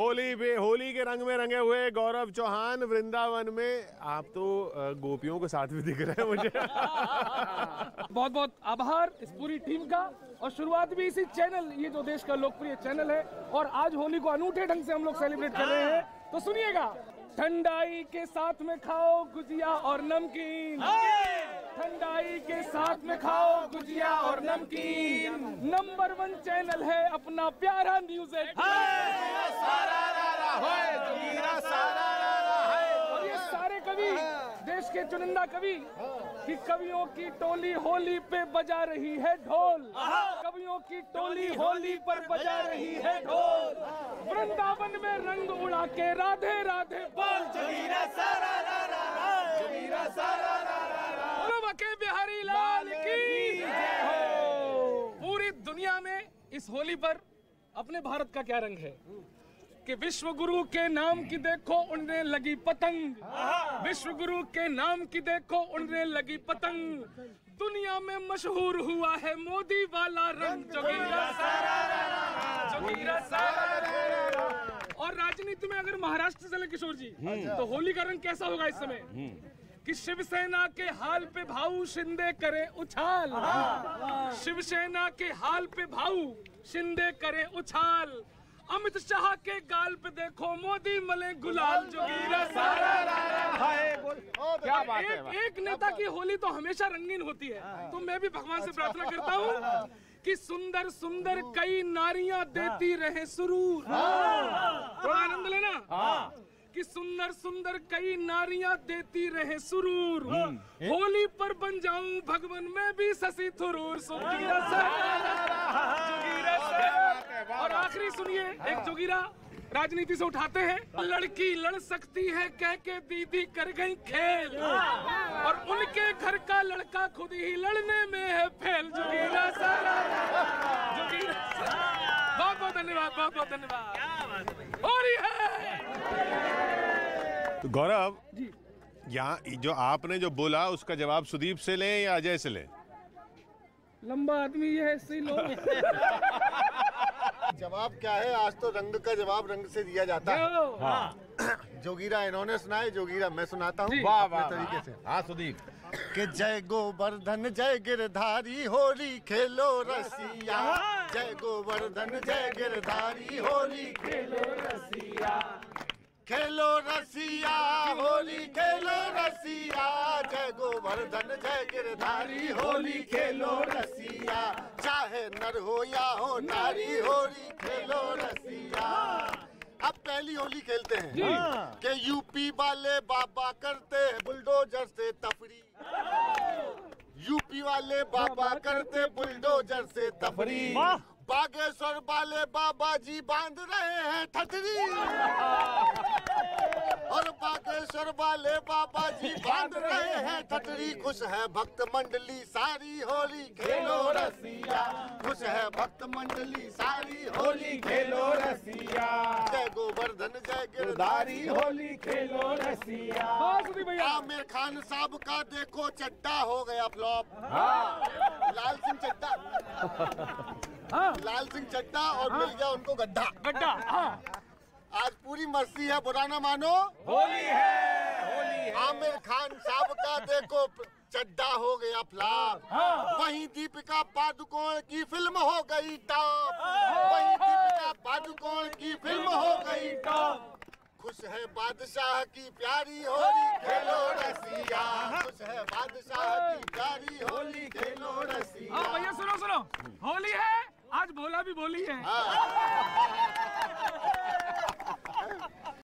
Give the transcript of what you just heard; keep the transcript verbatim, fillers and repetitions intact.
होली पे होली के रंग में रंगे हुए गौरव चौहान वृंदावन में। आप तो गोपियों के साथ भी दिख रहे हैं मुझे। बहुत बहुत आभार इस पूरी टीम का, और शुरुआत भी इसी चैनल, ये जो देश का लोकप्रिय चैनल है, और आज होली को अनूठे ढंग से हम लोग सेलिब्रेट कर रहे हैं। तो सुनिएगा, ठंडाई के साथ में खाओ गुजिया और नमकीन, ठंडाई के साथ में खाओ गुजिया और नमकीन। नंबर वन चैनल है अपना प्यारा न्यूज अठारह, और ये सारे कवि, देश के चुनिंदा कवि, कि कवियों की टोली होली पे बजा रही है ढोल, कवियों की टोली होली पर बजा रही है ढोल। वृंदावन में रंग उड़ा के राधे राधे बोल, जगीरा सारा जगीरा सारा के बिहारी लाल की जय हो। पूरी दुनिया में इस होली पर अपने भारत का क्या रंग है कि विश्व गुरु के नाम की देखो उड़ने लगी पतंग, विश्व गुरु के नाम की देखो उड़ने लगी पतंग। दुनिया में मशहूर हुआ है मोदी वाला रंग, जगीरा सारा जगीरा सारा। और राजनीति में अगर महाराष्ट्र चले किशोर जी, तो होली का रंग कैसा होगा इस समय कि शिवसेना के हाल पे भाऊ शिंदे करे उछाल, शिवसेना के हाल पे भाऊ शिंदे करे उछाल। अमित शाह के गाल पे देखो मोदी मले गुलाल, जगीरा सारा क्या बात है। एक, एक नेता की होली तो हमेशा रंगीन होती है, तो मैं भी भगवान से प्रार्थना करता हूँ कि सुंदर सुंदर कई नारियां देती रहे सुरूर। थोड़ा आनंद लेना कि सुंदर सुंदर कई नारियां देती रहे सुरूर, होली पर बन जाऊं भगवन में भी शशि थुरूर। और आखिरी सुनिए एक जोगीरा, राजनीति से उठाते हैं, लड़की लड़ सकती है कह के दीदी कर गई खेल, और उनके घर का लड़का खुद ही लड़ने में है फेल। जोगीरा सारा जोगीरा सारा। बहुत बहुत धन्यवाद, बहुत बहुत धन्यवाद। और यह तो गौरव जी, यहाँ जो आपने जो बोला उसका जवाब सुदीप से लें या अजय से लें? लंबा आदमी ये है, इससे लो। जवाब क्या है? आज तो रंग का जवाब रंग से दिया जाता है। हाँ। जोगीरा इन्होंने सुनाए, जोगीरा मैं सुनाता हूँ अपने तरीके से। हाँ सुदीप के जय गोवर्धन जय गिरधारी होली खेलो रसिया, जय गोवर्धन जय गिरधारी होली खेलो रसिया, खेलो रसिया होली खेलो रसिया, जय गोवर्धन जय गिरधारी होली खेलो रसिया, चाहे नर हो या हो नारी होली खेलो रसिया। अब पहली होली खेलते हैं कि यूपी वाले बाबा करते हैं बुलडोजर से तफरी, यूपी वाले बाबा करते बुलडोजर से तफरी, बागेश्वर वाले बाबा जी बांध रहे हैं ठतरी, और बागेश्वर वाले बाबा जी बांध रहे हैं ठटरी। खुश है भक्त मंडली सारी होली खेलो रसिया, खुश है भक्त मंडली सारी होली खेलो रसिया, जय गोवर्धन जय गिरधारी होली खेलो रसिया। आमिर खान साहब का देखो चड्डा हो गया फ्लॉप। हाँ। लाल सिंह चड्डा। हाँ। लाल सिंह चड्डा और हाँ। मिल गया उनको गड्ढा गड्ढा। हाँ। आज पूरी मस्ती है, बुरा ना मानो, होली है होली है। आमिर खान साहब का देखो चड्डा हो गया फ्लॉप। हाँ। वहीं दीपिका पादुकोण की फिल्म हो गई टॉप, वहीं दीपिका पादुकोण की फिल्म हो गई टॉप। खुश है बादशाह की प्यारी होली खेलो रसिया, खुश है बादशाह की प्यारी होली खेलो रसिया। भैया सुनो सुनो, होली है आज, भोला भी बोली है।